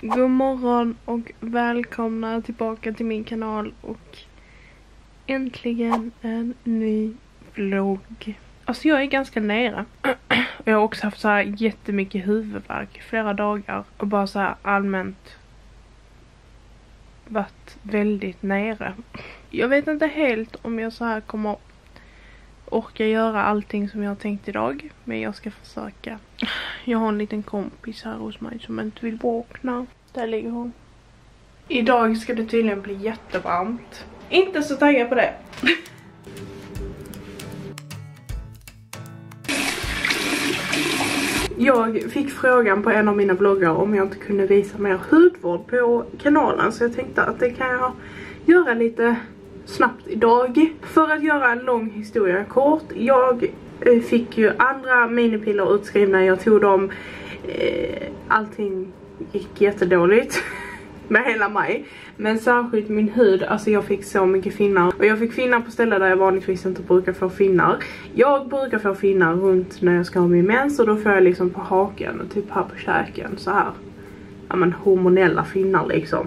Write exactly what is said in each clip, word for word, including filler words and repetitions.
God morgon och välkomna tillbaka till min kanal och äntligen en ny vlogg. Alltså jag är ganska nära. Jag har också haft så här jättemycket huvudvärk flera dagar och bara så här allmänt varit väldigt nära. Jag vet inte helt om jag så här kommer orka göra allting som jag har tänkt idag, men jag ska försöka. Jag har en liten kompis här hos mig som inte vill vakna. Där ligger hon. Idag ska det tydligen bli jättevarmt. Inte så taggad på det. Jag fick frågan på en av mina vloggar om jag inte kunde visa mer hudvård på kanalen, så jag tänkte att det kan jag göra lite snabbt idag. För att göra en lång historia kort, jag fick ju andra minipiller utskrivna, jag tog dem, eh, allting gick jättedåligt med hela mig, men särskilt min hud, alltså jag fick så mycket finnar, och jag fick finnar på ställen där jag vanligtvis inte brukar få finnar. Jag brukar få finnar runt när jag ska ha min mens, och då får jag liksom på haken och typ här på käken så här. Ja men hormonella finnar liksom.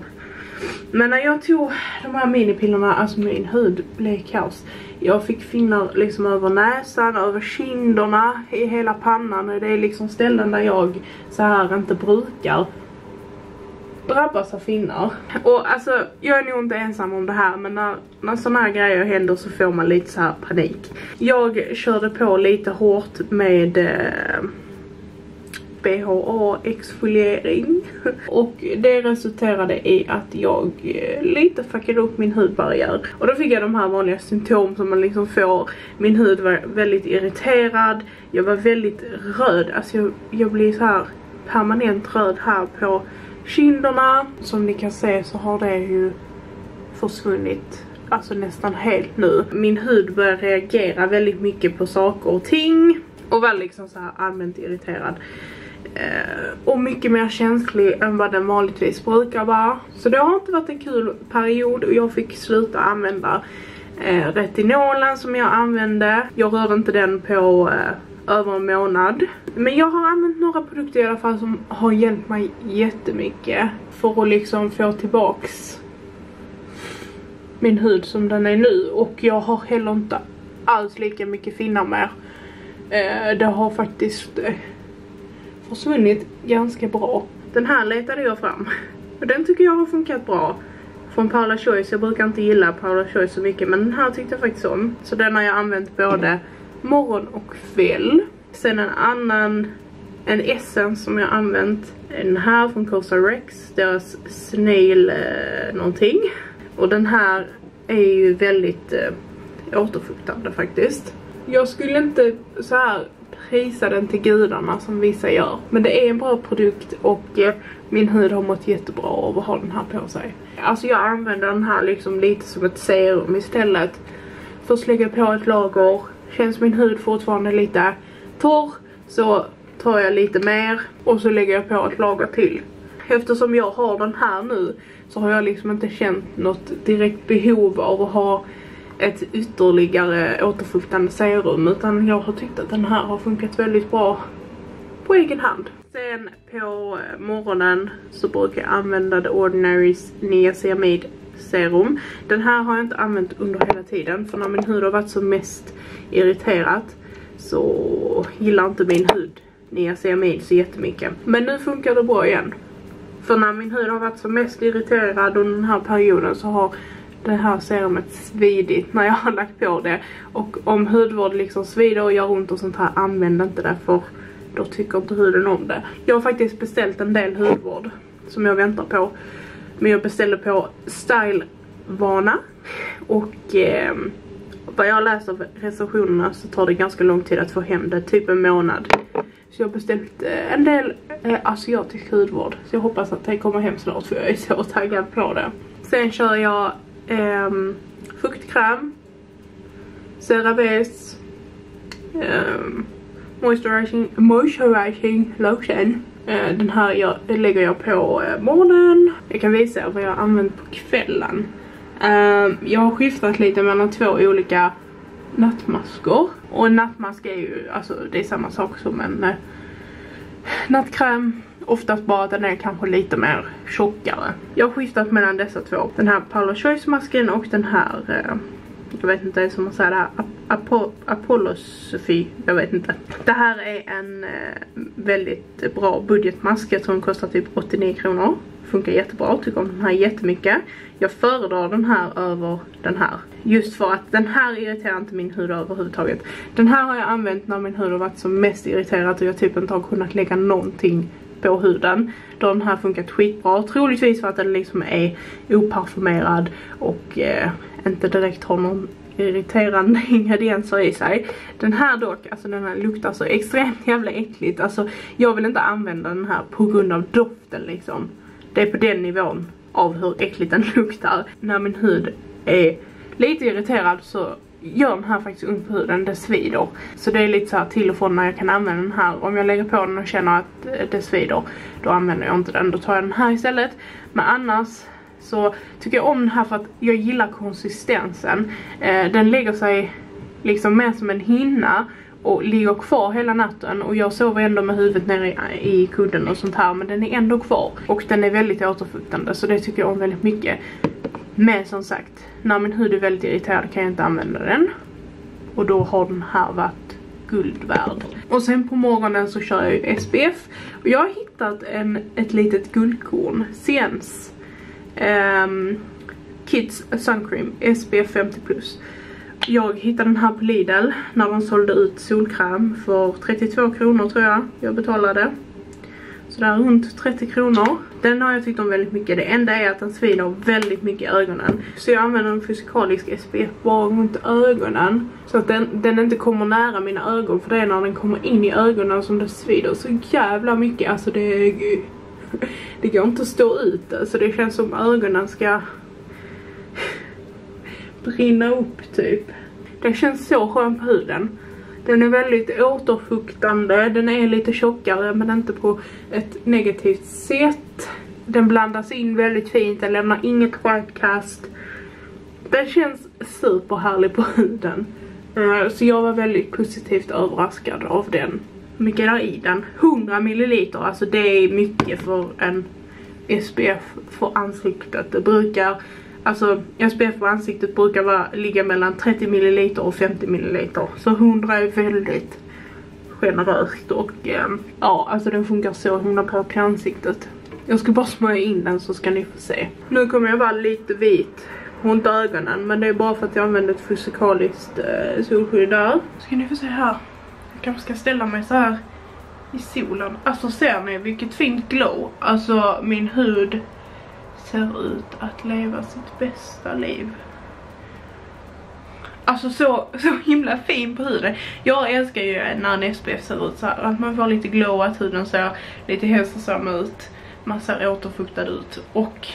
Men när jag tog de här minipillerna, alltså min hud blev kaos. Jag fick finnar liksom över näsan, över kinderna, i hela pannan. Och det är liksom ställen där jag så här inte brukar drabbas av finnar. Och alltså, jag är nog inte ensam om det här, men när, när såna här grejer händer så får man lite så här panik. Jag körde på lite hårt med Eh, B H A-exfoliering och det resulterade i att jag lite fuckade upp min hudbarriär, och då fick jag de här vanliga symptom som man liksom får. Min hud var väldigt irriterad, jag var väldigt röd, alltså jag, jag blev så här permanent röd här på kinderna. Som ni kan se så har det ju försvunnit, alltså nästan helt nu. Min hud börjar reagera väldigt mycket på saker och ting och var liksom så här allmänt irriterad. Och mycket mer känslig än vad den vanligtvis brukar vara. Så det har inte varit en kul period, och jag fick sluta använda eh, retinolen som jag använde. Jag rörde inte den på eh, över en månad. Men jag har använt några produkter i alla fall som har hjälpt mig jättemycket för att liksom få tillbaks min hud som den är nu. Och jag har heller inte alls lika mycket finnar mer. Eh, det har faktiskt Eh, försvunnit ganska bra. Den här letade jag fram, och den tycker jag har funkat bra. Från Paula's Choice. Jag brukar inte gilla Paula's Choice så mycket, men den här tyckte jag faktiskt om. Så den har jag använt både morgon och kväll. Sen en annan, en essens som jag använt, den här från Cosrx, deras snail eh, någonting. Och den här är ju väldigt eh, återfuktande faktiskt. Jag skulle inte så här prisa den till gudarna som vissa gör, men det är en bra produkt, och eh, min hud har mått jättebra av att ha den här på sig. Alltså jag använder den här liksom lite som ett serum istället för att lägga på ett lager. Känns min hud fortfarande lite torr så tar jag lite mer och så lägger jag på ett lager till. Eftersom jag har den här nu så har jag liksom inte känt något direkt behov av att ha ett ytterligare återfuktande serum, utan jag har tyckt att den här har funkat väldigt bra på egen hand. Sen på morgonen så brukar jag använda The Ordinarys niacinamid serum. Den här har jag inte använt under hela tiden, för när min hud har varit som mest irriterat så gillar inte min hud niacinamid så jättemycket. Men nu funkar det bra igen, för när min hud har varit som mest irriterad under den här perioden så har det här serumet svidigt när jag har lagt på det. Och om hudvård liksom svider och gör ont och sånt här, använd inte det, för då tycker inte huden om det. Jag har faktiskt beställt en del hudvård som jag väntar på, men jag beställde på Stylevana, och eh, vad jag läser av recensionerna så tar det ganska lång tid att få hem det, typ en månad. Så jag har beställt eh, en del eh, asiatisk hudvård, så jag hoppas att det kommer hem snart, för jag är så taggad på det. Sen kör jag Um, fuktkräm, CeraVes um, moisturizing, moisturizing lotion. uh, Den här jag, lägger jag på uh, morgonen. Jag kan visa vad jag har använt på kvällen. um, Jag har skiftat lite mellan två olika nattmaskor. Och en nattmask är ju, alltså det är samma sak som en uh, nattkräm. oftast bara att den är kanske lite mer tjockare. Jag har skiftat mellan dessa två. Den här Paula's Choice masken och den här, eh, jag vet inte ens om man säger det här, Apo Apolosophy, jag vet inte. Det här är en eh, väldigt bra budgetmask som kostar typ åttionio kronor. Funkar jättebra, tycker om den här jättemycket. Jag föredrar den här över den här. Just för att den här irriterar inte min hud överhuvudtaget. Den här har jag använt när min hud har varit som mest irriterad och jag typ inte har kunnat lägga någonting på huden. Då har den här funkat skitbra. Troligtvis för att den liksom är oparfumerad och eh, inte direkt har någon irriterande ingredienser i sig. Den här dock, alltså den här luktar så extremt jävla äckligt. Alltså jag vill inte använda den här på grund av doften liksom. Det är på den nivån av hur äckligt den luktar. När min hud är lite irriterad så gör den här faktiskt ont på huden, det svider. Så det är lite så här till och från när jag kan använda den här. Om jag lägger på den och känner att det svider, då använder jag inte den, då tar jag den här istället. Men annars så tycker jag om den här för att jag gillar konsistensen. Den lägger sig liksom mer som en hinna och ligger kvar hela natten, och jag sover ändå med huvudet nere i kudden och sånt här, men den är ändå kvar och den är väldigt återfuktande, så det tycker jag om väldigt mycket. Men som sagt, när min hud är väldigt irriterad kan jag inte använda den, och då har den här varit guld värd. Och sen på morgonen så kör jag ju S P F, och jag har hittat en, ett litet guldkorn, Cens um, Kids Sun Cream S P F femtio plus. Jag hittade den här på Lidl när de sålde ut solkräm för trettiotvå kronor tror jag jag betalade. Så där runt trettio kronor. Den har jag tyckt om väldigt mycket. Det enda är att den svider väldigt mycket i ögonen. Så jag använder en fysikalisk S P F bara runt ögonen. Så att den, den inte kommer nära mina ögon. För det är när den kommer in i ögonen som den svider så jävla mycket. Alltså det, det går inte att stå ut. Alltså det känns som ögonen ska brinna upp typ. Det känns så skönt på huden. Den är väldigt återfuktande. Den är lite tjockare men inte på ett negativt sätt. Den blandas in väldigt fint. Den lämnar inget skärkast. Den känns superhärlig på huden. Så jag var väldigt positivt överraskad av den. Hur mycket är det i den? hundra milliliter. Alltså det är mycket för en S P F för ansiktet. Det brukar... Alltså S P F på ansiktet brukar vara, ligga mellan trettio milliliter och femtio milliliter. Så hundra är väldigt generöst och eh, ja, alltså den funkar så himla bra på ansiktet. Jag ska bara smörja in den så ska ni få se. Nu kommer jag vara lite vit runt ögonen, men det är bara för att jag använder ett fysikaliskt eh, solskydd där. Ska ni få se här. Jag kanske ska ställa mig så här i solen. Alltså ser ni vilket fint glow. Alltså min hud ser ut att leva sitt bästa liv. Alltså så, så himla fin på huden. Jag älskar ju när en S P F ser ut så här, att man får lite glow, att huden ser lite hälsosam ut. Man ser återfuktad ut. Och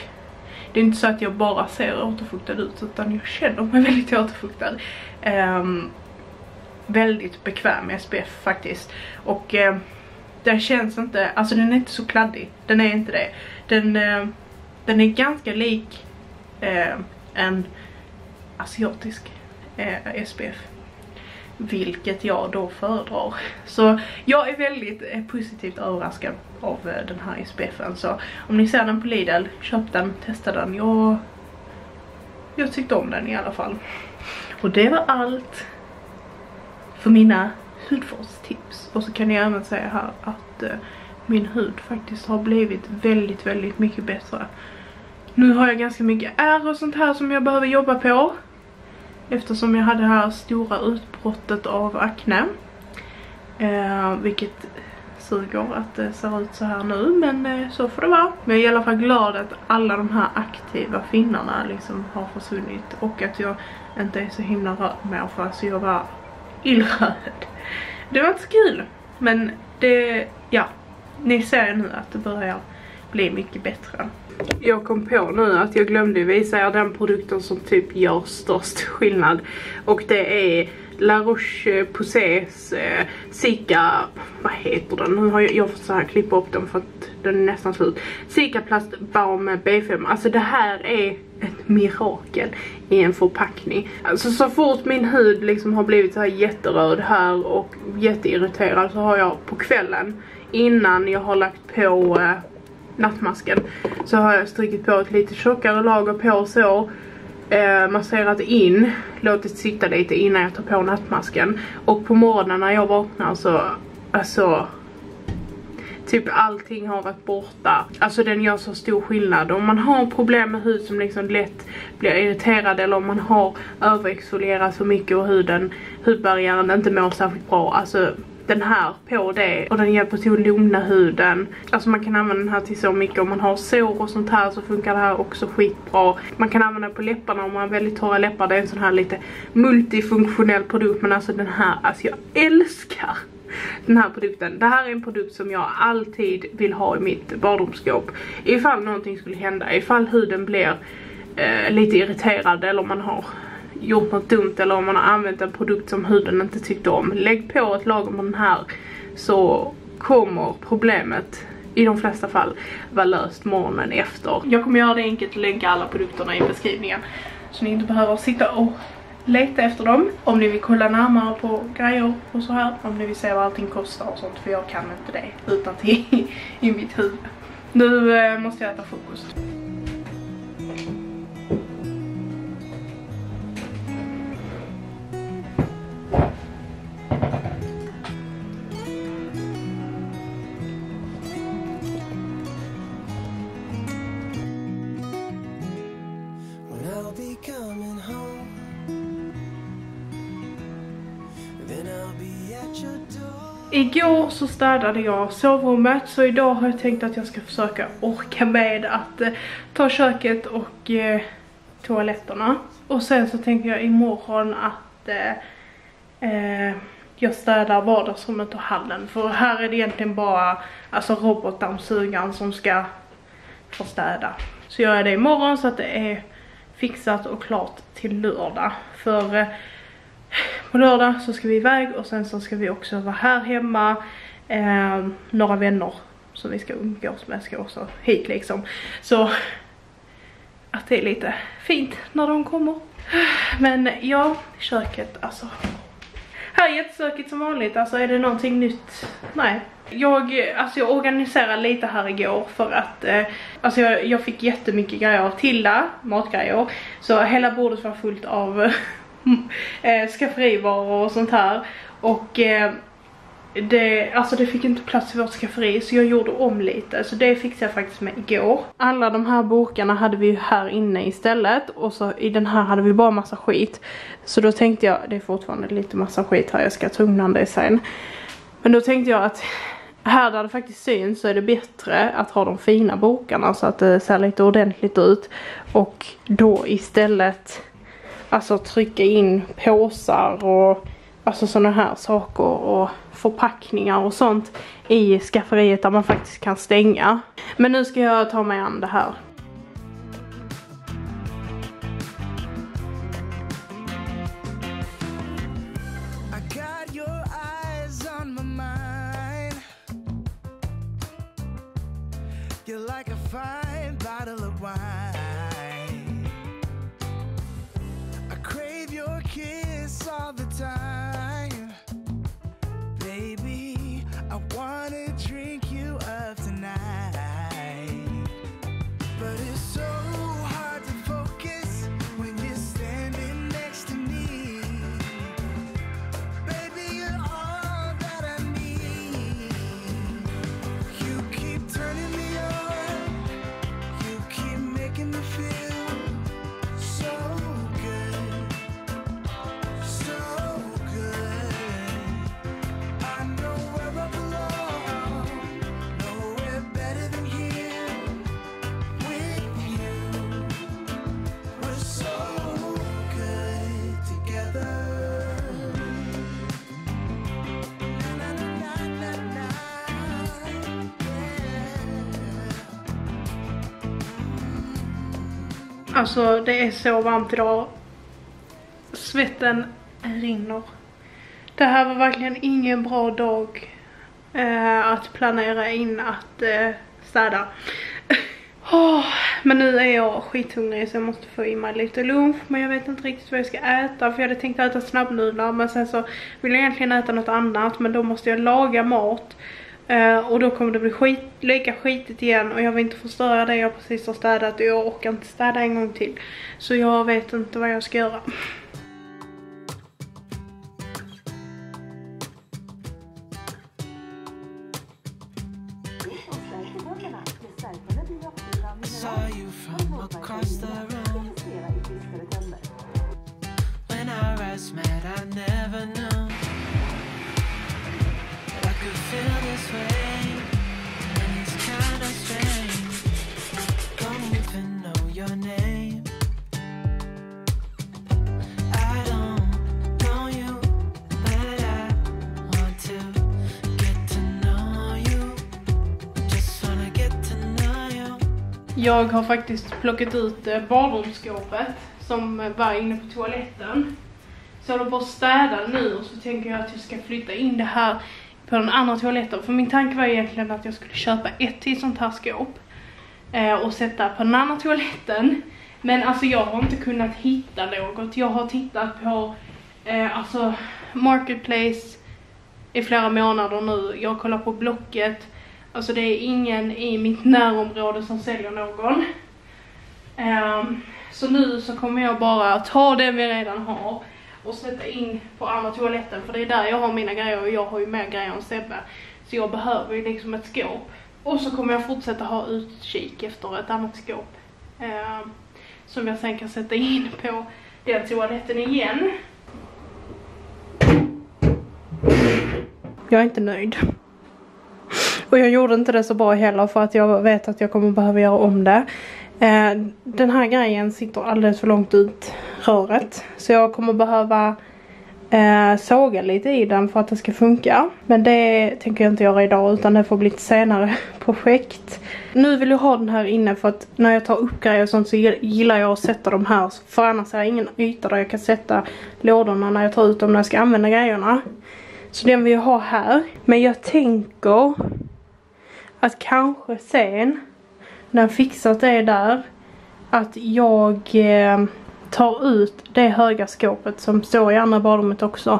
det är inte så att jag bara ser återfuktad ut, utan jag känner mig väldigt återfuktad. Um, väldigt bekväm S P F faktiskt. Och um, den känns inte, alltså den är inte så kladdig. Den är inte det. Den... Um, Den är ganska lik eh, en asiatisk eh, S P F, vilket jag då föredrar. Så jag är väldigt eh, positivt överraskad av eh, den här S P F-en. Så om ni ser den på Lidl, köp den, testa den. Jag, jag tyckte om den i alla fall. Och det var allt för mina hudvårdstips. Och så kan jag även säga här att eh, min hud faktiskt har blivit väldigt, väldigt mycket bättre. Nu har jag ganska mycket ärr och sånt här som jag behöver jobba på, eftersom jag hade det här stora utbrottet av akne. Eh, vilket suger att det ser ut så här nu, men eh, så får det vara. Men jag är i alla fall glad att alla de här aktiva finnarna liksom har försvunnit. Och att jag inte är så himla röd med, för alltså jag var illröd. Det var inte så kul, men det, ja. Ni ser nu att det börjar bli mycket bättre. Jag kom på nu att jag glömde visa er den produkten som typ gör störst skillnad. Och det är La Roche Posays eh, Cica... Vad heter den? Nu har jag, jag fått så här klippa upp den för att den är nästan slut. Cicaplast Balm B fem. Alltså det här är ett mirakel i en förpackning. Alltså så fort min hud liksom har blivit så här jätteröd här och jätteirriterad, så har jag på kvällen innan jag har lagt på eh, nattmasken. Så har jag strykit på ett lite tjockare lager på så. Eh, masserat in, låtit sitta lite innan jag tar på nattmasken. Och på morgonen när jag vaknar så, alltså, typ allting har varit borta. Alltså den gör så stor skillnad. Om man har problem med hud som liksom lätt blir irriterad, eller om man har överexfolierat för mycket och huden, hudbarriären inte mår särskilt bra. Alltså den här på det, och den hjälper till att lugna huden. Alltså man kan använda den här till så mycket. Om man har sår och sånt här så funkar det här också skitbra. Man kan använda den på läpparna om man har väldigt torra läppar. Det är en sån här lite multifunktionell produkt. Men alltså den här, alltså jag älskar den här produkten. Det här är en produkt som jag alltid vill ha i mitt badrumsskåp. Ifall någonting skulle hända, ifall huden blir eh, lite irriterad, eller om man har gjort något dumt, eller om man har använt en produkt som huden inte tyckte om. Lägg på ett lager med den här så kommer problemet i de flesta fall vara löst morgonen efter. Jag kommer göra det enkelt och länka alla produkterna i beskrivningen så ni inte behöver sitta och leta efter dem. Om ni vill kolla närmare på grejer och så här, om ni vill se vad allting kostar och sånt, för jag kan inte det utan till i mitt huvud. Nu eh, måste jag äta frukost. Igår så städade jag sovrummet, så idag har jag tänkt att jag ska försöka orka med att eh, ta köket och eh, toaletterna. Och sen så tänker jag imorgon att eh, eh, jag städar vardagsrummet och hallen. För här är det egentligen bara, alltså, robotdammsugaren som ska få städa. Så gör jag det imorgon så att det är fixat och klart till lördag. För eh, på lördag så ska vi iväg, och sen så ska vi också vara här hemma. Eh, några vänner som vi ska umgås med ska också hit liksom. Så att det är lite fint när de kommer. Men ja, köket alltså. Här är jättesökigt som vanligt. Alltså är det någonting nytt? Nej. Jag, alltså jag organiserade lite här igår för att eh, alltså jag, jag fick jättemycket grejer till där, matgrejer. Så hela bordet var fullt av Eh, skafferivaror och sånt här. Och eh, det, alltså det fick inte plats i vårt skafferi, så jag gjorde om lite. Så det fixade jag faktiskt med igår. Alla de här burkarna hade vi ju här inne istället. Och så i den här hade vi bara massa skit. Så då tänkte jag, det är fortfarande lite massa skit här, jag ska ta undan det sen. Men då tänkte jag att här där det faktiskt syns så är det bättre att ha de fina burkarna, så att det ser lite ordentligt ut. Och då istället, alltså, trycka in påsar och alltså sådana här saker och förpackningar och sånt i skafferiet där man faktiskt kan stänga. Men nu ska jag ta mig an det här. Alltså det är så varmt idag. Svetten rinner. Det här var verkligen ingen bra dag eh, att planera in att eh, städa. Oh, men nu är jag skithungrig så jag måste få i mig lite lunch. Men jag vet inte riktigt vad jag ska äta, för jag hade tänkt äta snabbnudlar. Men sen så vill jag egentligen äta något annat, men då måste jag laga mat. Uh, och då kommer det bli skit, lika skitigt igen. Och jag vill inte förstöra det jag precis har städat. Och jag orkar inte städa en gång till. Så jag vet inte vad jag ska göra. Jag har faktiskt plockat ut badrumsskåpet som var inne på toaletten. Så jag håller på att städa nu och så tänker jag att jag ska flytta in det här på den andra toaletten. För min tanke var egentligen att jag skulle köpa ett till sånt här skåp och sätta på den andra toaletten. Men alltså jag har inte kunnat hitta något. Jag har tittat på eh, alltså Marketplace i flera månader nu. Jag kollar på Blocket. Alltså det är ingen i mitt närområde som säljer någon. Um, så nu så kommer jag bara ta det vi redan har och sätta in på andra toaletten. För det är där jag har mina grejer och jag har ju mer grejer än Sebbe. Så jag behöver ju liksom ett skåp. Och så kommer jag fortsätta ha utkik efter ett annat skåp. Um, som jag sen kan sätta in på den toaletten igen. Jag är inte nöjd. Och jag gjorde inte det så bra heller för att jag vet att jag kommer behöva göra om det. Eh, den här grejen sitter alldeles för långt ut röret. Så jag kommer behöva eh, såga lite i den för att det ska funka. Men det tänker jag inte göra idag utan det får bli ett senare projekt. Nu vill jag ha den här inne för att när jag tar upp grejer och sånt så gillar jag att sätta dem här. För annars är det ingen yta där jag kan sätta lådorna när jag tar ut dem när jag ska använda grejerna. Så den vill jag ha här. Men jag tänker att kanske sen, när fixat det där, att jag eh, tar ut det höga skåpet som står i andra badrummet också.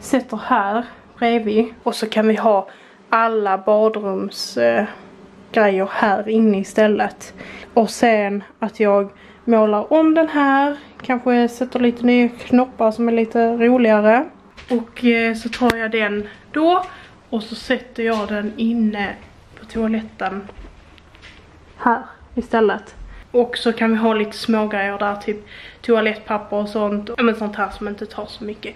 Sätter här bredvid. Och så kan vi ha alla badrums eh, grejer här inne istället. Och sen att jag målar om den här. Kanske sätter lite nya knoppar som är lite roligare. Och eh, så tar jag den då. Och så sätter jag den inne toaletten här istället. Och så kan vi ha lite smågrejer där, typ toalettpapper och sånt. Men sånt här som inte tar så mycket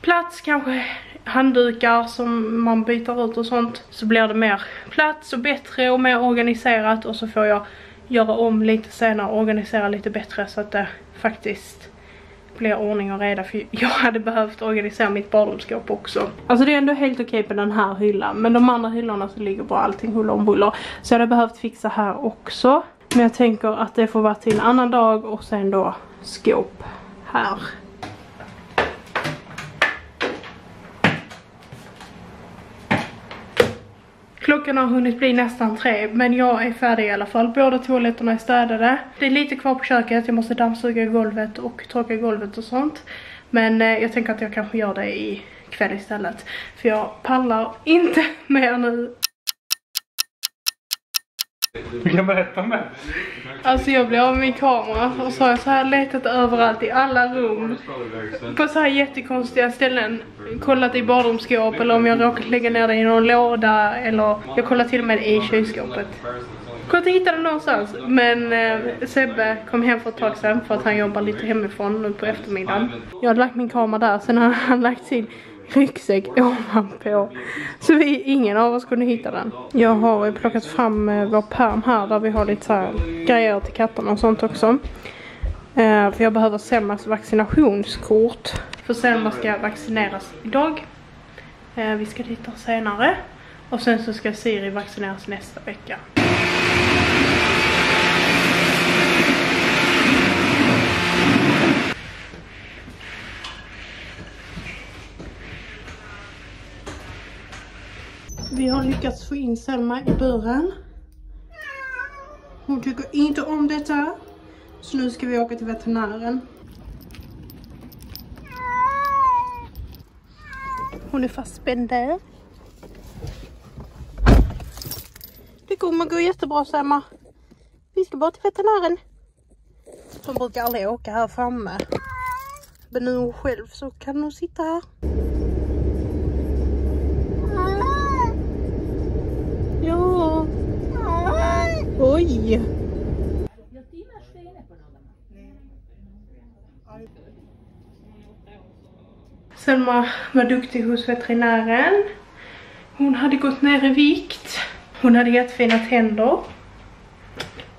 plats. Kanske handdukar som man byter ut och sånt. Så blir det mer plats och bättre och mer organiserat. Och så får jag göra om lite senare och organisera lite bättre så att det faktiskt blir ordning och reda. För jag hade behövt organisera mitt badrumsskåp också. Alltså det är ändå helt okej på den här hyllan. Men de andra hyllorna så ligger bara allting huller om buller. Så jag hade behövt fixa här också. Men jag tänker att det får vara till en annan dag. Och sen då skåp här. Klockan har hunnit bli nästan tre. Men jag är färdig i alla fall. Båda toaletterna är städade. Det är lite kvar på köket. Jag måste dammsuga golvet och torka golvet och sånt. Men jag tänker att jag kanske gör det i kväll istället. För jag pallar inte mer nu. Jag berättar med. Alltså jag blev av min kamera. Och så har jag så här letat överallt i alla rum. På så här jättekonstiga ställen. Kollat i badrumsskåp. Eller om jag råkat lägga ner det i någon låda. Eller jag kollar till och med i kylskåpet. Jag kunde hitta den någonstans. Men eh, Sebbe kom hem för ett tag sedan. För att han jobbar lite hemifrån nu på eftermiddagen. Jag hade lagt min kamera där. Sen har han lagt sin ryggsäck ovanpå. Så vi, ingen av oss kunde hitta den. Jag har plockat fram vår pärm här. Där vi har lite så här grejer till katterna och sånt också. Eh, för jag behöver Selmas vaccinationskort. För Selma ska vaccineras idag. Eh, vi ska titta senare. Och sen så ska Siri vaccineras nästa vecka. Vi har lyckats få in Selma i buren. Hon tycker inte om detta. Så nu ska vi åka till veterinären. Hon är fastspänd där. Gumma går jättebra, Samma. Vi ska bara till veterinären. De brukar aldrig åka här framme. Men nu själv så kan hon sitta här. Ja. Oj. Selma var duktig hos veterinären. Hon hade gått ner i vikt. Hon hade jättefina tänder.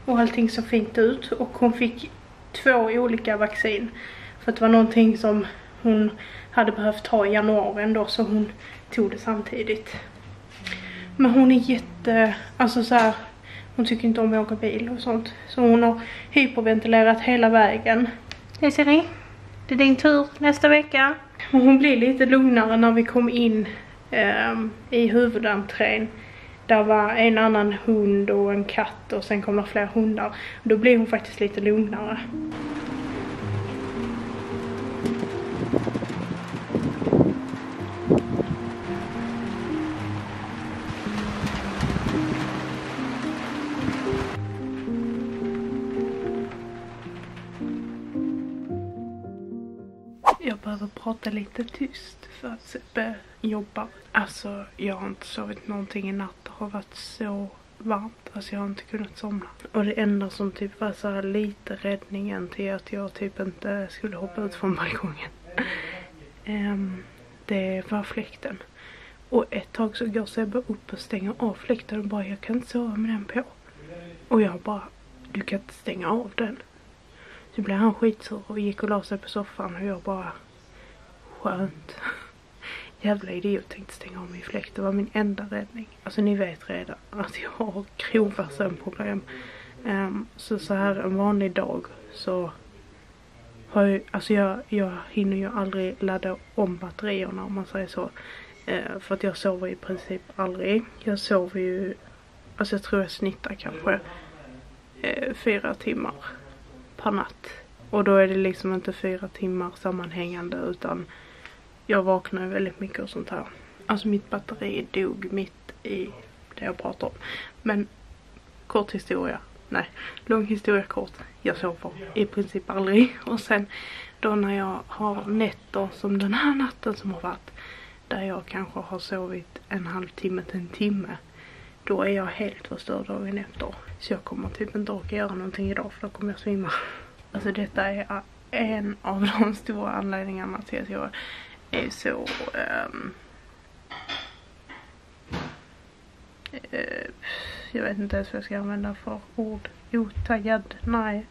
Och allting så fint ut. Och hon fick två olika vaccin. För det var någonting som hon hade behövt ha i januari ändå. Så hon tog det samtidigt. Men hon är jätte... Alltså så här, hon tycker inte om att åka bil och sånt. Så hon har hyperventilerat hela vägen. Hej Siri. Det är din tur nästa vecka. Och hon blir lite lugnare när vi kom in eh, i huvudentrén. Där var en annan hund och en katt och sen kom det fler hundar. Då blir hon faktiskt lite lugnare. Prata lite tyst för att Seppe jobbar. Alltså jag har inte sovit någonting i natt. Det har varit så varmt. Alltså jag har inte kunnat somna. Och det enda som typ var så här lite räddningen till att jag typ inte skulle hoppa ut från balkongen. um, det var fläkten. Och ett tag så går Seppe upp och stänger av fläkten och bara jag kan inte sova med den på. Och jag bara du kan inte stänga av den. Så blev han skitsur och gick och la sig på soffan och jag bara... Skönt. Jävla idiot, tänkte stänga av min fläkt. Det var min enda räddning. Alltså ni vet redan att jag har grova sömnproblem. Um, så så här en vanlig dag så har jag, alltså jag, jag hinner ju aldrig ladda om batterierna om man säger så. Uh, för att jag sover i princip aldrig. Jag sover ju, alltså jag tror jag snittar kanske uh, fyra timmar per natt. Och då är det liksom inte fyra timmar sammanhängande utan jag vaknar väldigt mycket och sånt här. Alltså mitt batteri dog mitt i det jag pratar om. Men kort historia, nej, lång historia kort. Jag sover i princip aldrig. Och sen då när jag har nätter som den här natten som har varit. Där jag kanske har sovit en halvtimme till en timme. Då är jag helt förstörd dagen efter. Så jag kommer typ inte orka göra någonting idag för då kommer jag svimma. Alltså detta är en av de stora anledningarna till att jag är så um, uh, jag vet inte ens vad jag ska använda för ord. Otaggad, nej.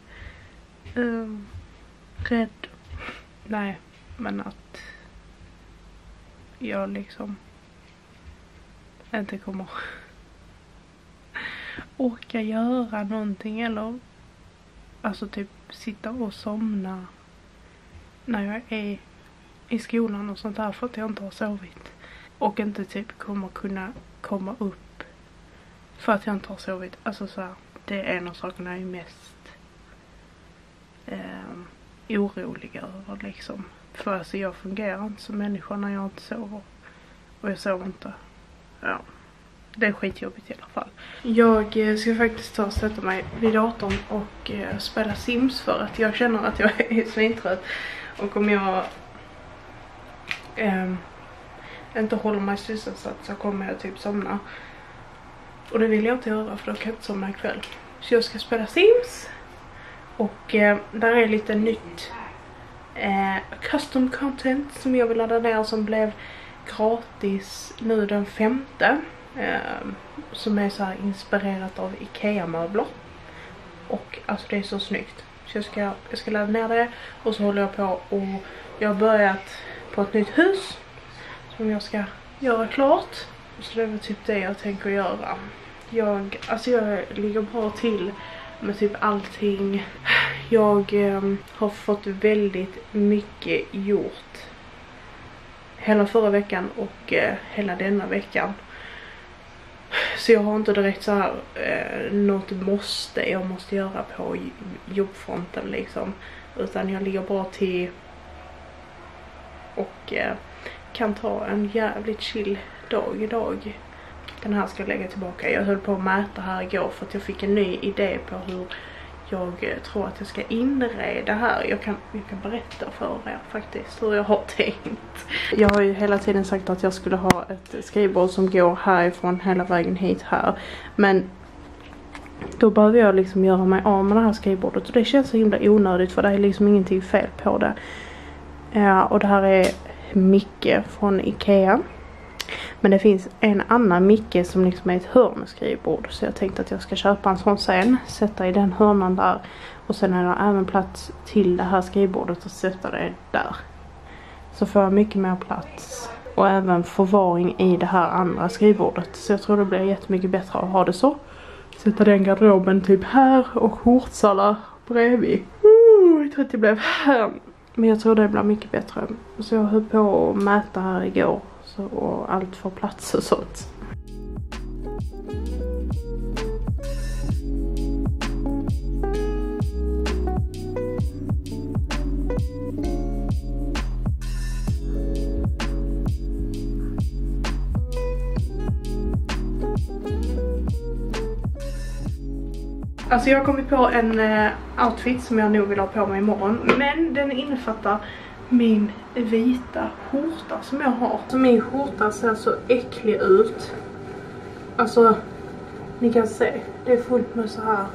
Uh, rädd. Nej, men att jag liksom inte kommer orka göra någonting eller alltså typ sitta och somna när jag är i skolan och sånt där för att jag inte har sovit. Och inte typ kommer kunna komma upp för att jag inte har sovit. Alltså så här, det är en av sakerna jag är mest eh, orolig över liksom. För alltså jag fungerar inte som människa när jag inte sover. Och jag sover inte. Ja. Det är skitjobbigt i alla fall. Jag ska faktiskt ta och sätta mig vid datorn och spela Sims för att jag känner att jag är svintrött. Och om jag eh, inte håller mig sysselsatt så kommer jag typ somna. Och det vill jag inte göra för då kan jag inte somna ikväll. Så jag ska spela Sims. Och eh, där är lite nytt eh, custom content som jag vill ladda ner som blev gratis nu den femte. Uh, som är så här inspirerat av Ikea-möbler. Och alltså det är så snyggt. Så jag ska, jag ska ladda ner det. Och så håller jag på och jag har börjat på ett nytt hus. Som jag ska göra klart. Så det är typ det jag tänker göra. Jag, alltså jag ligger bra till med typ allting. Jag um, har fått väldigt mycket gjort. Hela förra veckan och uh, hela denna veckan. Så jag har inte direkt så här eh, något måste jag måste göra på jobbfronten liksom. Utan jag ligger bra till och eh, kan ta en jävligt chill dag idag. den här ska jag lägga tillbaka. Jag höll på att mäta här igår för att jag fick en ny idé på hur jag tror att jag ska inreda här. Jag kan, jag kan berätta för er faktiskt hur jag har tänkt. Jag har ju hela tiden sagt att jag skulle ha ett skrivbord som går härifrån hela vägen hit här. Men då behöver jag liksom göra mig av med det här skrivbordet. Och det känns så himla onödigt för det är liksom ingenting fel på det. Ja, och det här är Micke från Ikea. Men det finns en annan Micke som liksom är ett hörnskrivbord. Så jag tänkte att jag ska köpa en sån sen. Sätta i den hörnan där. Och sen är det även plats till det här skrivbordet och sätta det där. Så får jag mycket mer plats. Och även förvaring i det här andra skrivbordet. Så jag tror det blir jättemycket bättre att ha det så. Sätta den garderoben typ här och hortsala bredvid. Oh, jag tror att det blev här. Men jag tror det blir mycket bättre. Så jag höll på att mäta här igår. Så, och allt får plats och sånt. Alltså jag har kommit på en eh, outfit som jag nog vill ha på mig imorgon. Men den innefattar min vita skjorta som jag har. Så min skjorta ser så äcklig ut. Alltså, ni kan se. Det är fullt med så här.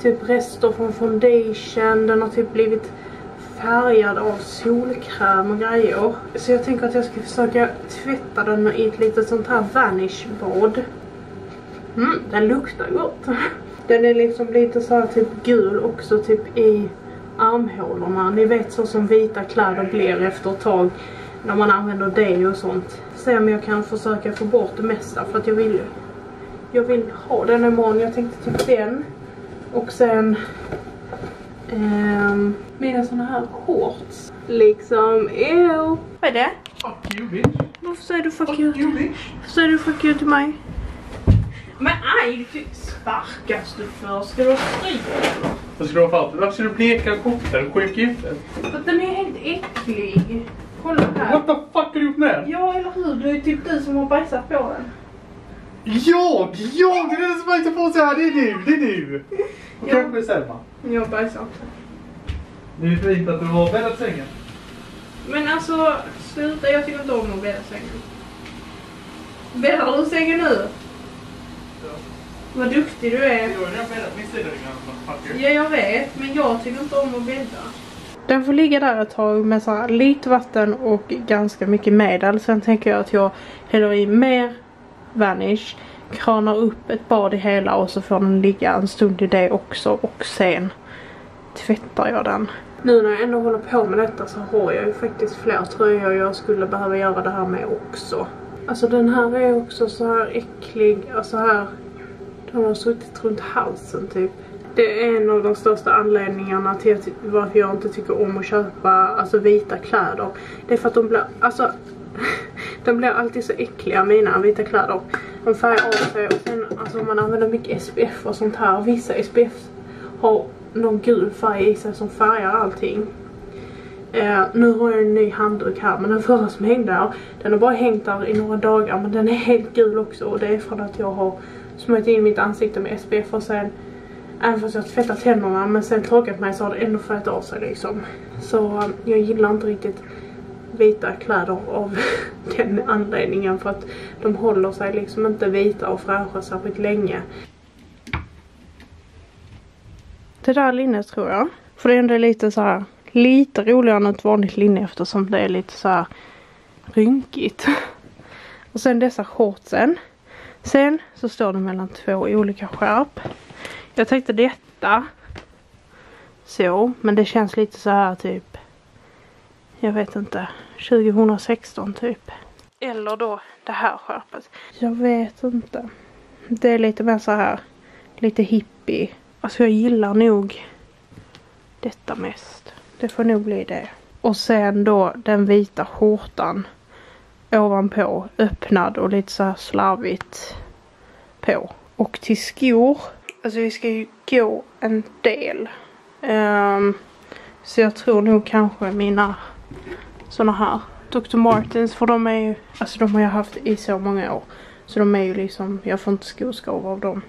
Typ rester från foundation. Den har typ blivit färgad av solkräm och grejer. Så jag tänker att jag ska försöka tvätta den i ett litet sånt här Vanish-bad. Mm, den luktar gott. Den är liksom lite så här typ gul också typ i armhålorna. Ni vet så som vita kläder blir efter ett tag när man använder det och sånt. Se om jag kan försöka få bort det mesta för att jag vill jag vill ha den imorgon. Jag tänkte typ den. Och sen ehm, mina såna här shorts. Liksom, ew. Vad är det? Fuck you bitch. Varför säger du fuck, fuck you? you Varför säger du fuck you till mig? Men aj, sparkas du för? Ska du ha stryk eller? Vad ska du ha för? Varför ska du bleka korten? Sjukgiften? Den är helt äcklig. Kolla här. What the fuck har du gjort med? Ja, eller hur? Det är typ du som har bajsat på den. Jag? Jag? Det är den som bajsar på sig här. Det är du. Det är du. Och ja. Kanske Selma. Jag bajsar inte. Det är fint att du har bäddat sängen. Men alltså, sluta. Jag tycker inte om att bädda sängen. Bäddar du sängen nu? Vad duktig du är. Jo, jag vet, min sida är. Ja, jag vet, men jag tycker inte om att bädda. Den får ligga där ett tag med så här lite vatten och ganska mycket medel. Sen tänker jag att jag häller i mer Vanish, kranar upp ett bad i hela och så får den ligga en stund i det också. Och sen tvättar jag den. Nu när jag ändå håller på med detta så har jag ju faktiskt fler tröjor jag skulle behöva göra det här med också. Alltså den här är också så här äcklig och så här. Den har suttit runt halsen typ. Det är en av de största anledningarna till att, varför jag inte tycker om att köpa alltså vita kläder. Det är för att de blir, alltså, de blir alltid så äckliga, mina vita kläder. De färgar av sig och sen, alltså man använder mycket S P F och sånt här. Vissa S P F har någon gul färg i sig som färgar allting. Eh, nu har jag en ny handduk här, men den förra som hängde där, den har bara hängt där i några dagar, men den är helt gul också. Och det är för att jag har smörjt in mitt ansikte med S P F och sen, även fast jag har tvättat händerna men sen torkat mig så har det ändå färgat av sig liksom. Så jag gillar inte riktigt vita kläder av den anledningen, för att de håller sig liksom inte vita och fräscha särskilt länge. Det där linnet tror jag, för det är lite så här. Lite roligare än ett vanligt linne eftersom det är lite så här rynkigt. Och sen dessa shortsen. Sen så står det mellan två olika skärp. Jag tänkte detta. Så, men det känns lite så här typ. Jag vet inte. tjugohundrasexton typ. Eller då det här skärpet. Jag vet inte. Det är lite mer så här. Lite hippie. Alltså jag gillar nog detta mest. Det får nog bli det. Och sen då den vita skjortan ovanpå, öppnad och lite så här slarvigt på. Och till skor, alltså vi ska ju gå en del. Um, så jag tror nog kanske mina såna här doktor Martins, för de är ju, alltså de har jag haft i så många år. Så de är ju liksom, jag får inte skoskav av dem.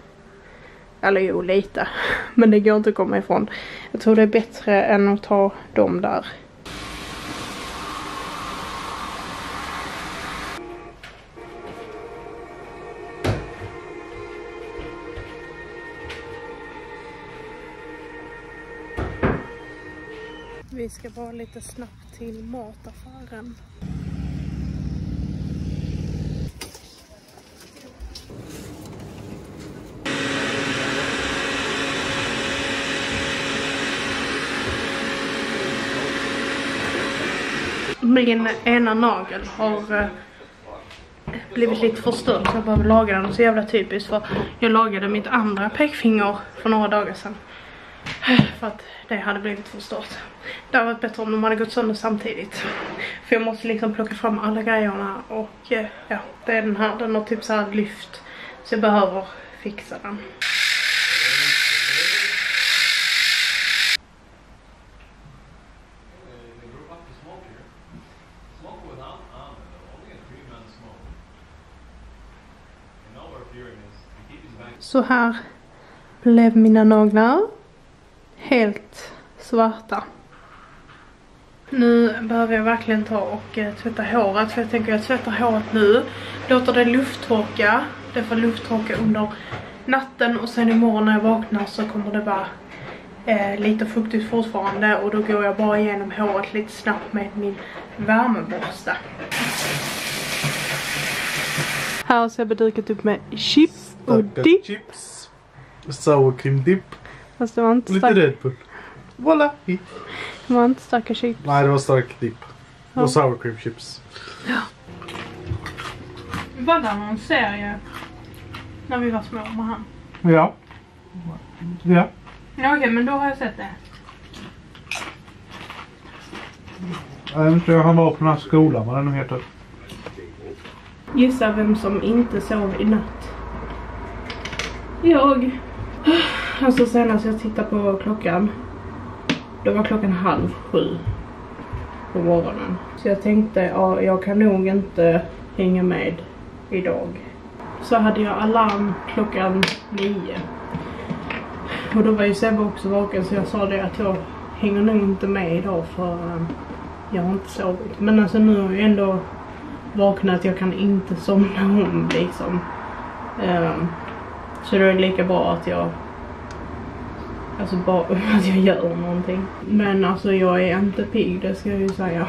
Eller ju lite. Men det går inte att komma ifrån. Jag tror det är bättre än att ta dem där. Vi ska bara lite snabbt till mataffären. Min ena nagel har blivit lite förstörd så jag behöver laga den. Så jävla typiskt, för jag lagade mitt andra pekfinger för några dagar sedan. För att det hade blivit förstört. Det hade varit bättre om de hade gått sönder samtidigt. För jag måste liksom plocka fram alla grejerna. Och ja, det är den här. Den har typ så här lyft. Så jag behöver fixa den. Så här blev mina naglar. Helt svarta. Nu behöver jag verkligen ta och tvätta håret. För jag tänker jag tvättar håret nu. Låter det lufttorka. Det får lufttorka under natten. Och sen imorgon när jag vaknar så kommer det vara eh, lite fuktigt fortfarande. Och då går jag bara igenom håret lite snabbt med min värmeborste. Här har jag bedukat upp med chips och dipp. Chips. Sour cream dipp. Fast det var inte stark... Lite Red Bull. Voilà. Det var inte starka chips. Nej, det var stark dipp. Och sour cream chips. Ja. Vi var där någon serie när vi var små med han. Ja. Ja. Ja, okej, men då har jag sett det. Jag vet inte, han var på den här skolan, vad den nu heter. Gissa vem som inte sov i natt. Jag... Alltså senast jag tittade på klockan, då var klockan halv sju på morgonen. Så jag tänkte, ja, jag kan nog inte hänga med idag. Så hade jag alarm klockan nio. Och då var ju Sebbe också vaken, så jag sa det att jag hänger nog inte med idag för jag har inte sovit. Men alltså nu har jag ändå vaknat, jag kan inte somna om liksom. Så det är lika bra att jag... Alltså bara att jag gör någonting. Men alltså jag är inte pigg, det ska jag ju säga.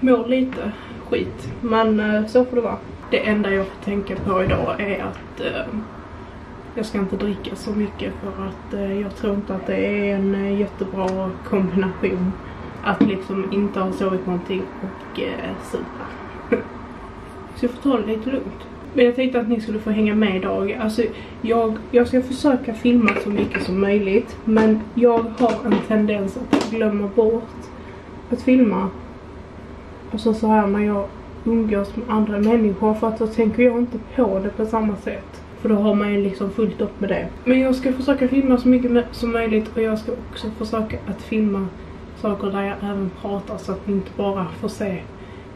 Mår lite skit. Men så får det vara. Det enda jag får tänka på idag är att eh, jag ska inte dricka så mycket. För att eh, jag tror inte att det är en jättebra kombination. Att liksom inte ha sovit någonting och eh, supa. Så jag får ta det lite lugnt. Men jag tänkte att ni skulle få hänga med idag. Alltså jag, jag ska försöka filma så mycket som möjligt. Men jag har en tendens att glömma bort att filma. Och så så här när jag umgås med andra människor. För att då tänker jag inte på det på samma sätt. För då har man ju liksom fullt upp med det. Men jag ska försöka filma så mycket som möjligt. Och jag ska också försöka att filma saker där jag även pratar. Så att ni inte bara får se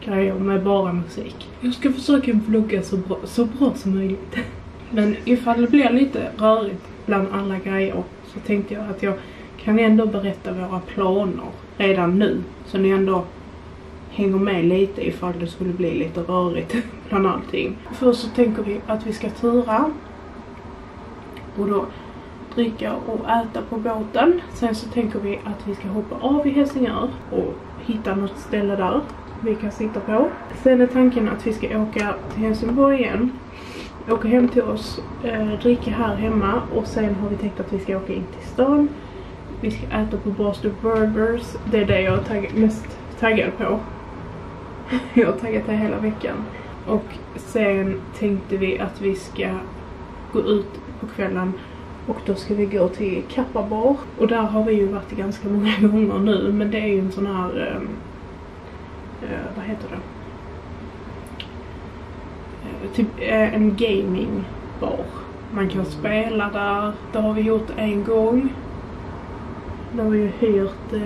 grejer med bara musik. Jag ska försöka vlogga så bra, så bra som möjligt. Men ifall det blir lite rörigt bland alla grejer så tänkte jag att jag kan ändå berätta våra planer redan nu. Så ni ändå hänger med lite ifall det skulle bli lite rörigt bland allting. Först så tänker vi att vi ska tura. Och då dricka och äta på båten. Sen så tänker vi att vi ska hoppa av i Helsingör och hitta något ställe där vi kan sitta på. Sen är tanken att vi ska åka till Helsingborg igen. Åka hem till oss, eh, dricka här hemma. Och sen har vi tänkt att vi ska åka in till stan. Vi ska äta på Boston Burgers. Det är det jag är tagg mest taggad på. Jag har taggat det hela veckan. Och sen tänkte vi att vi ska gå ut på kvällen. Och då ska vi gå till Kappabor. Och där har vi ju varit ganska många gånger nu. Men det är ju en sån här... Eh, Uh, vad heter det? Uh, typ uh, en gamingbar. Man kan spela där. Det har vi gjort en gång. Då har vi ju hyrt uh,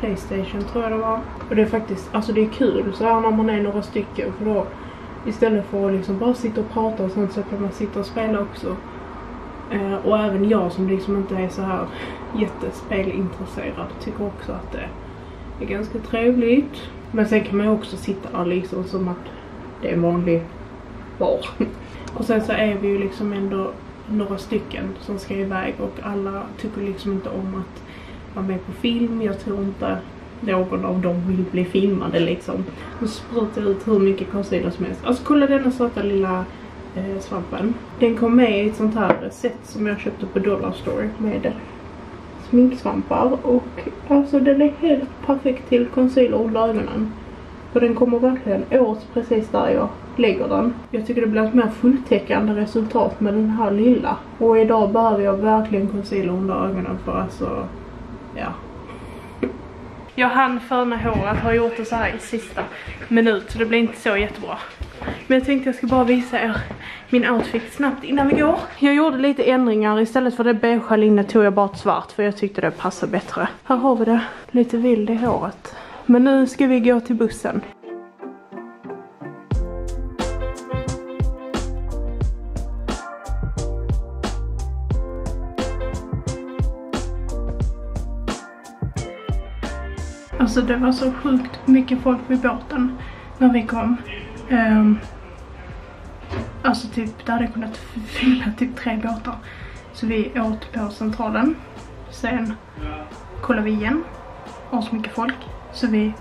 Playstation tror jag det var. Och det är faktiskt, alltså det är kul så här när man är några stycken. För då Istället för att liksom bara sitta och prata och sånt, så kan man sitta och spela också. Eh, och även jag som liksom inte är så här jättespelintresserad tycker också att det är ganska trevligt. Men sen kan man ju också sitta där liksom som att det är en vanlig bar. Och sen så är vi ju liksom ändå några stycken som ska iväg och alla tycker liksom inte om att vara med på film. Jag tror inte någon av dem vill bli filmade liksom. Och sprutar ut hur mycket concealer som helst. Alltså kolla denna söta lilla eh, svampen. Den kom med i ett sånt här set som jag köpte på Dollar Store med sminksvampar. Och alltså den är helt perfekt till concealer under ögonen. För den kommer verkligen åt precis där jag lägger den. Jag tycker det blir ett mer fulltäckande resultat med den här lilla. Och idag behöver jag verkligen concealer under ögonen för alltså, ja. Jag hann förna håret, har gjort det så här i sista minut så det blir inte så jättebra. Men jag tänkte jag ska bara visa er min outfit snabbt innan vi går. Jag gjorde lite ändringar, istället för det beige linnet tog jag bara ett svart för jag tyckte det passade bättre. Här har vi det, lite vild i håret. Men nu ska vi gå till bussen. Alltså det var så sjukt mycket folk vid båten när vi kom. Um, alltså typ, där hade jag kunnat fylla typ tre båtar. Så vi åt på Centralen. Sen kollade vi igen. Och så mycket folk. Så vi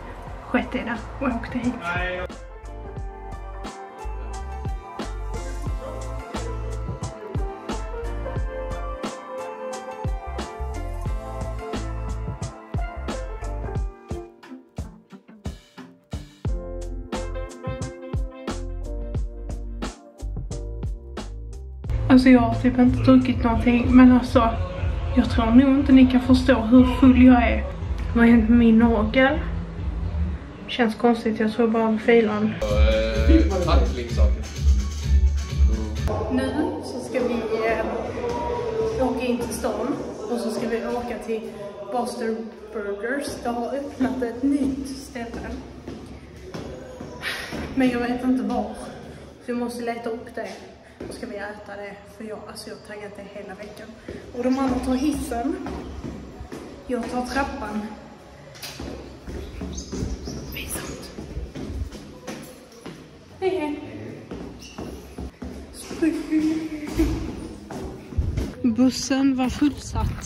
skett i det och åkte hit. Alltså jag har typ inte druckit någonting, men alltså jag tror nog inte ni kan förstå hur full jag är. Vad har hänt med min nagel? Känns konstigt, jag såg bara filen. Nu så ska vi eh, åka in till stan och så ska vi åka till Boston Burgers. Det har öppnat ett nytt ställe. Men jag vet inte var. Vi måste leta upp det. Då ska vi äta det, för jag, alltså jag har taggat det hela veckan. Och de andra tar hissen. Jag tar trappan. Visant. Hej hej. Bussen var fullsatt.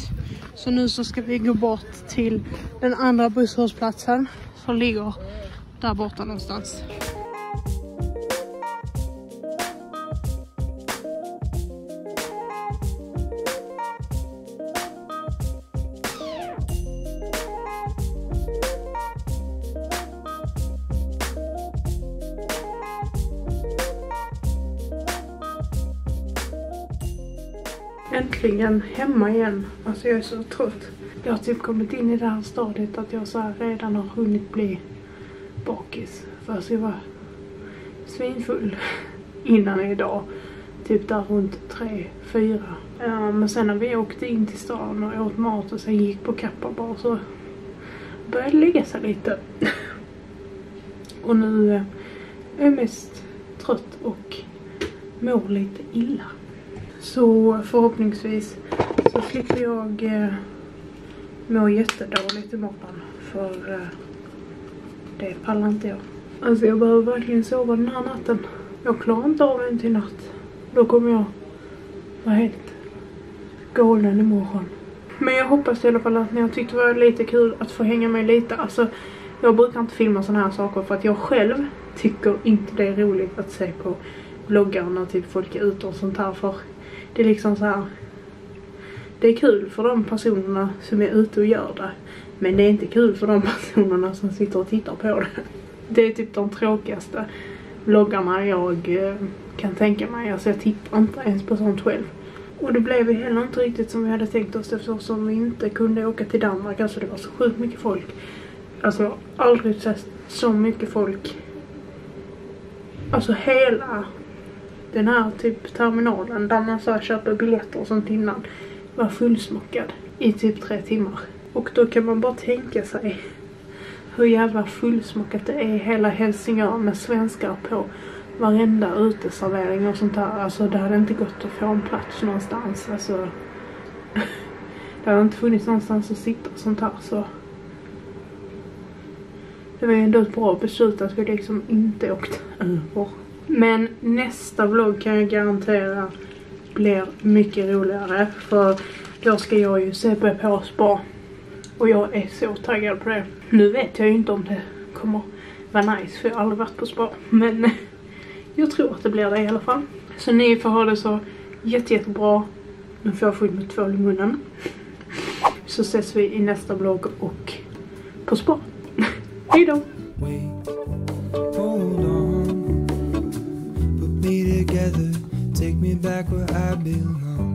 Så nu så ska vi gå bort till den andra busshållplatsen som ligger där borta någonstans. Äntligen hemma igen. Alltså jag är så trött. Jag har typ kommit in i det här stadiet att jag så här redan har hunnit bli bakis. För alltså jag var svinfull innan idag. Typ där runt tre fyra. Men sen när vi åkte in till stan och åt mat och sen gick på Kappabor så började jag lägga sig lite. Och nu är jag mest trött och mår lite illa. Så förhoppningsvis så slipper jag eh, må jättedåligt i morgon, för eh, det pallar inte jag. Alltså jag behöver verkligen sova den här natten. Jag klarar inte av en till natt. Då kommer jag vara helt galen imorgon. Men jag hoppas i alla fall att ni har tyckt det var lite kul att få hänga med lite. Alltså jag brukar inte filma såna här saker för att jag själv tycker inte det är roligt att se på bloggarna till folk är ute och sånt här, för det är liksom så här. Det är kul för de personerna som är ute och gör det. Men det är inte kul för de personerna som sitter och tittar på det. Det är typ de tråkigaste bloggarna jag kan tänka mig. Alltså jag tittar inte ens på sånt själv. Och det blev ju heller inte riktigt som vi hade tänkt oss, eftersom vi inte kunde åka till Danmark. Alltså det var så sjukt mycket folk. Alltså jag har aldrig sett så mycket folk. Alltså hela den här typ terminalen där man så köper biljetter och sånt innan var fullsmockad i typ tre timmar. Och då kan man bara tänka sig hur jävla fullsmockat det är i hela Helsingör med svenskar på varenda uteservering och sånt där. Alltså det hade inte gått att få en plats någonstans. Alltså det hade inte funnits någonstans att sitta och sånt där. Så det var ju ändå ett bra beslut att vi liksom inte åkt över. Men nästa vlogg kan jag garantera blir mycket roligare. För då ska jag ju se på påsbar. Och jag är så taggad på det. Nu vet jag ju inte om det kommer vara nice, för jag har aldrig varit på spa. Men jag tror att det blir det i alla fall. Så ni får ha det så jätte, jättebra. Nu får jag få ut med tvål i munnen. Så ses vi i nästa vlogg och på spa. Hej då! Take me back where I belong.